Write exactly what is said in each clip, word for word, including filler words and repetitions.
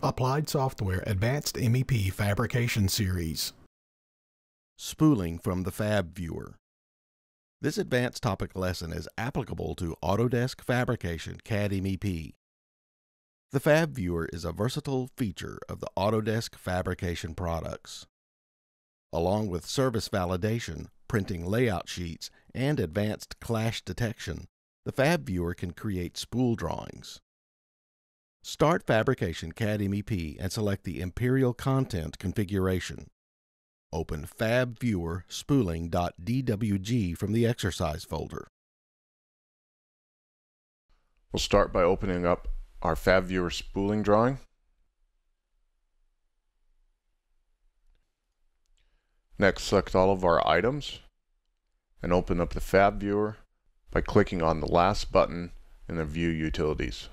Applied Software Advanced M E P Fabrication Series. Spooling from the FabViewer. This advanced topic lesson is applicable to Autodesk Fabrication CADmep. The FabViewer is a versatile feature of the Autodesk Fabrication products. Along with service validation, printing layout sheets, and advanced clash detection, the FabViewer can create spool drawings. Start Fabrication CADmep and select the Imperial Content configuration. Open FabViewer Spooling.dwg from the exercise folder. We'll start by opening up our FabViewer spooling drawing. Next, select all of our items and open up the FabViewer by clicking on the last button in the View Utilities.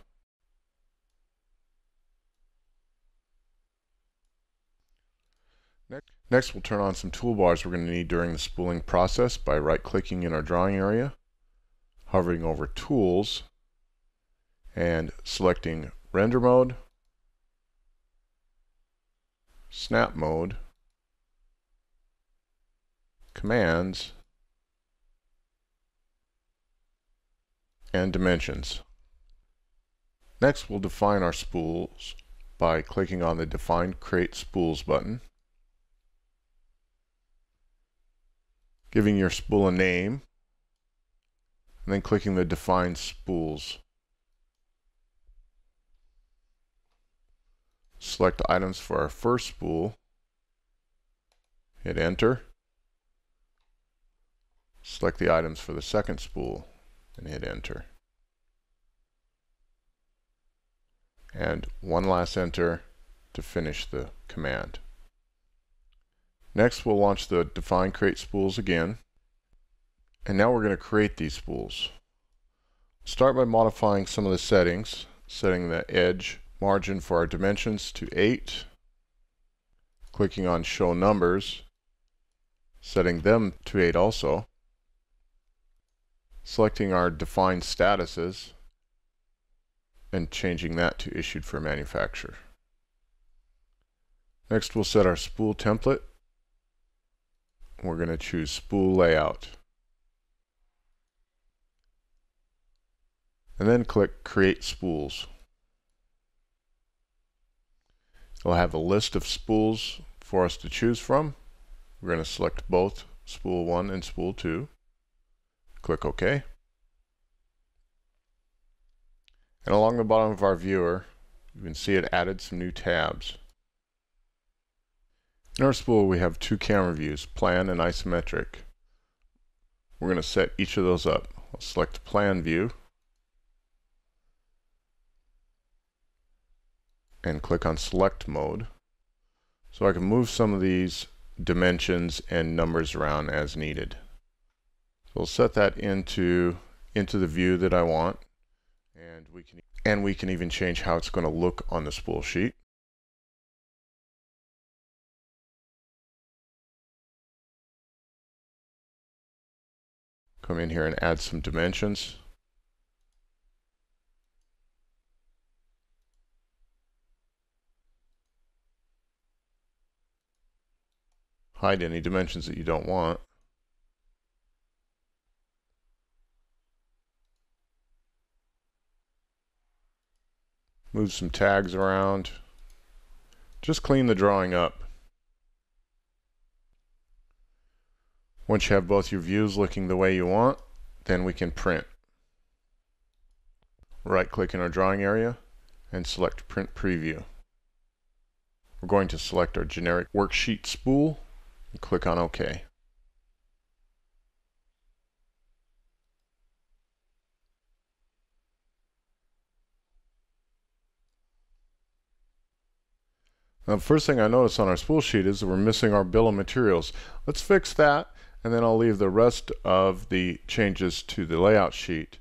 Next, we'll turn on some toolbars we're going to need during the spooling process by right-clicking in our drawing area, hovering over Tools, and selecting Render Mode, Snap Mode, Commands, and Dimensions. Next, we'll define our spools by clicking on the Define Create Spools button, giving your spool a name, and then clicking the Define Spools. Select items for our first spool, hit Enter. Select the items for the second spool, and hit Enter. And one last Enter to finish the command. Next, we'll launch the Define Create Spools again. And now we're going to create these spools. Start by modifying some of the settings, setting the edge margin for our dimensions to eight, clicking on Show Numbers, setting them to eight also, selecting our Define Statuses, and changing that to Issued for Manufacture. Next, we'll set our spool template. We're going to choose Spool Layout. And then click Create Spools. It'll have a list of spools for us to choose from. We're going to select both Spool one and Spool two. Click OK. And along the bottom of our viewer, you can see it added some new tabs. In our spool, we have two camera views, plan and isometric. We're going to set each of those up. I'll select plan view and click on select mode. So I can move some of these dimensions and numbers around as needed. So we'll set that into, into the view that I want, and we can, and we can even change how it's going to look on the spool sheet. Come in here and add some dimensions. Hide any dimensions that you don't want. Move some tags around. Just clean the drawing up. Once you have both your views looking the way you want, then we can print. Right-click in our drawing area and select Print Preview. We're going to select our generic worksheet spool and click on OK. Now, the first thing I notice on our spool sheet is that we're missing our bill of materials. Let's fix that. And then I'll leave the rest of the changes to the layout sheet.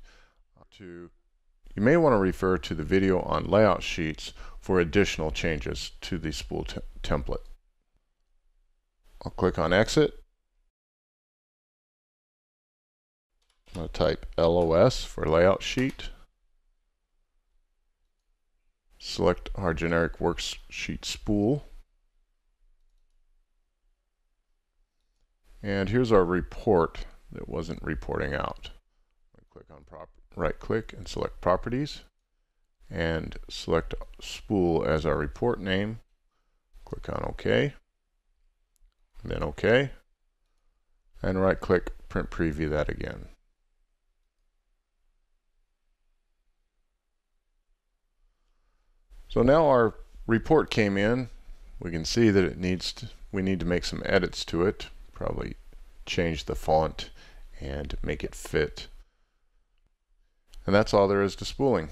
You may want to refer to the video on layout sheets for additional changes to the spool te template. I'll click on Exit. I'll type L O S for layout sheet. select our generic worksheet spool. And here's our report that wasn't reporting out. Click on prop, right click and select properties and select spool as our report name. Click on OK, and then OK, and right click print preview that again. So now our report came in. We can see that it needs to, we need to make some edits to it. Probably change the font and make it fit. And that's all there is to spooling.